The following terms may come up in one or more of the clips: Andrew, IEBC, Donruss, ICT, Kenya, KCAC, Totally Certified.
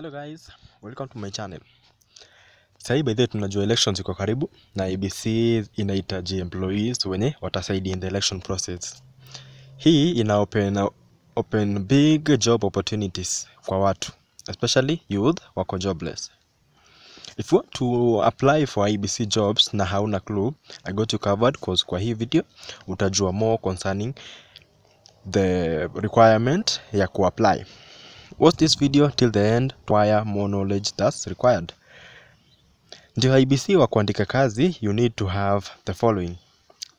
Hello guys, welcome to my channel. Sasa hii by the way tunajua elections iko karibu na IEBC inahitaji employees wenye watasaidia in the election process. Hii ina open big job opportunities kwa watu, especially youth wako jobless. If you want to apply for IEBC jobs na hauna clue, I got you covered cause kwa hii video utajua more concerning the requirement ya kuapply. Watch this video till the end to acquire more knowledge that's required. Ndio IEBC wa kuandika kazi, you need to have the following.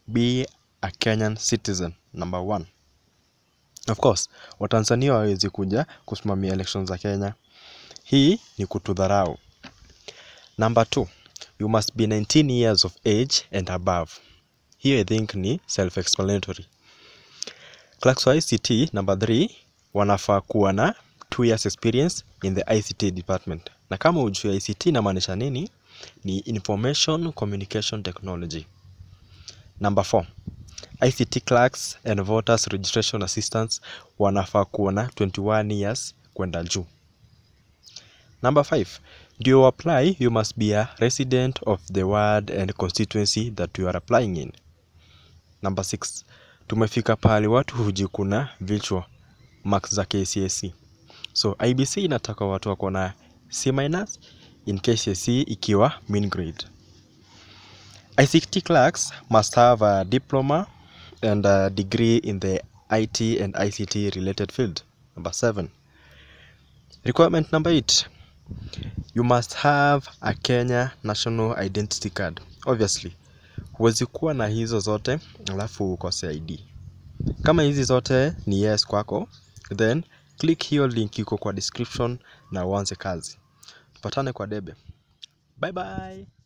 Be a Kenyan citizen, number one. Of course, Watanzania hawezi kuja kusimamia elections za Kenya. Hii ni kutudharau. Number two, you must be 19 years of age and above. Here I think ni self-explanatory. Clerks wa ICT, number 3, wanafaa kuwa na 2 years experience in the ICT department. Na kama ujui ICT inamaanisha nini, ni Information Communication Technology. Number 4. ICT clerks and voters registration assistants wanafaa kuwa na 21 years kwenda juu. Number 5. Do you apply, you must be a resident of the ward and constituency that you are applying in. Number 6. Tumefika pahali watu hujikuna vichwa marks za KCAC. So IEBC inataka watu wako na C- in KCAC ikiwa mean grade. ICT clerks must have a diploma and a degree in the IT and ICT related field. Number 7. Requirement number 8. You must have a Kenya national identity card. Obviously, huwezi kuwa na hizo zote alafu ukose ID. Kama hizi zote ni yes kwako, then click hiyo link iko kwa description na uanze kazi. Tupatane kwa debe. Bye bye.